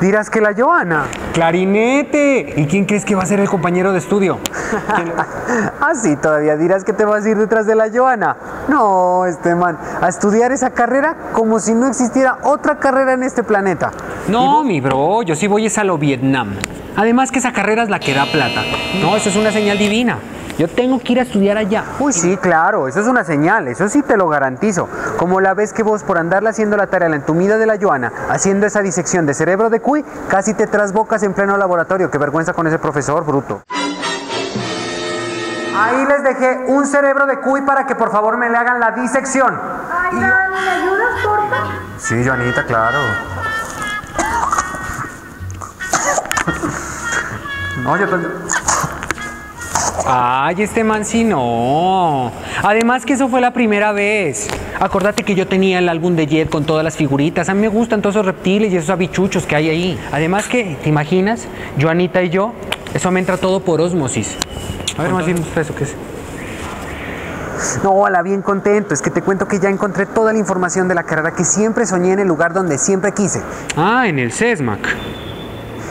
Dirás que la Joana. ¡Clarinete! ¿Y quién crees que va a ser el compañero de estudio? ¿Ah, sí? ¿Todavía dirás que te vas a ir detrás de la Joana? No, este man, a estudiar esa carrera como si no existiera otra carrera en este planeta. No, mi bro, yo sí voy es a lo Vietnam. Además que esa carrera es la que da plata. No, eso es una señal divina. Yo tengo que ir a estudiar allá. Uy, sí, claro, eso es una señal, eso sí te lo garantizo. Como la vez que vos, por andarla haciendo la tarea la entumida de la Joana, haciendo esa disección de cerebro de cuy, casi te trasbocas en pleno laboratorio. Qué vergüenza con ese profesor, bruto. Ahí les dejé un cerebro de cuy para que por favor me le hagan la disección. Ay, ¿me ayudas, porfa? Sí, Joanita, claro. No, yo también... Ay, este man sí no. Además que eso fue la primera vez. Acordate que yo tenía el álbum de Jet con todas las figuritas. A mí me gustan todos esos reptiles y esos abichuchos que hay ahí. Además que, ¿te imaginas? Joanita y yo, eso me entra todo por osmosis. A ver, más bien, ¿eso qué es? No, hola, bien contento. Es que te cuento que ya encontré toda la información de la carrera que siempre soñé en el lugar donde siempre quise. Ah, en el Sesmac.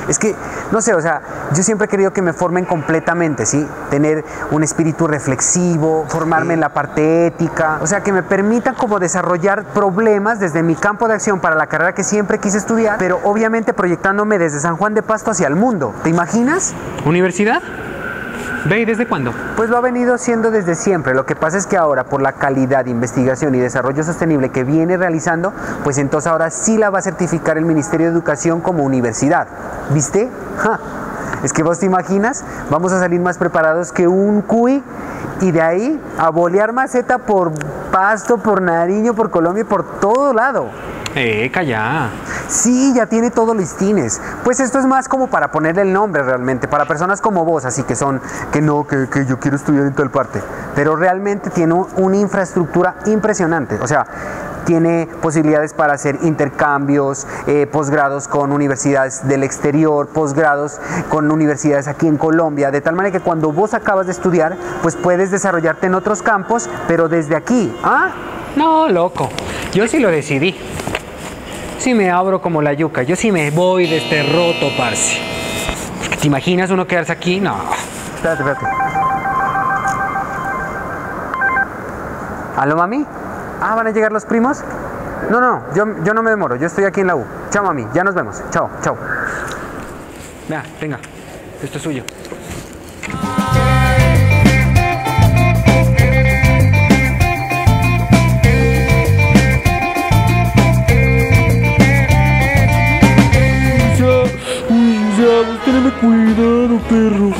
Es que, no sé, o sea, yo siempre he querido que me formen completamente, ¿sí? Tener un espíritu reflexivo, formarme en la parte ética, o sea, que me permitan como desarrollar problemas desde mi campo de acción para la carrera que siempre quise estudiar, pero obviamente proyectándome desde San Juan de Pasto hacia el mundo. ¿Te imaginas? ¿Universidad? ¿Ve? ¿Y desde cuándo? Pues lo ha venido siendo desde siempre. Lo que pasa es que ahora, por la calidad, investigación y desarrollo sostenible que viene realizando, pues entonces ahora sí la va a certificar el Ministerio de Educación como universidad. ¿Viste? ¡Ja! Es que vos te imaginas, vamos a salir más preparados que un cuy y de ahí a bolear maceta por Pasto, por Nariño, por Colombia y por todo lado. Calla. Sí, ya tiene todos los listines. Pues esto es más como para ponerle el nombre realmente, para personas como vos, así que son, que no, que yo quiero estudiar en tal parte. Pero realmente tiene una infraestructura impresionante, o sea, tiene posibilidades para hacer intercambios, posgrados con universidades del exterior, posgrados con universidades aquí en Colombia, de tal manera que cuando vos acabas de estudiar, pues puedes desarrollarte en otros campos, pero desde aquí, ¿ah? No, loco, yo sí lo decidí. Sí me abro como la yuca, yo sí me voy de este roto, parce. ¿Te imaginas uno quedarse aquí? No. Espérate, espérate. ¿Aló, mami? Ah, ¿van a llegar los primos? No, no, yo no me demoro, yo estoy aquí en la U. Chao, mami, ya nos vemos. Chao, chao. Vea, venga, esto es suyo. Teneme cuidado, perro.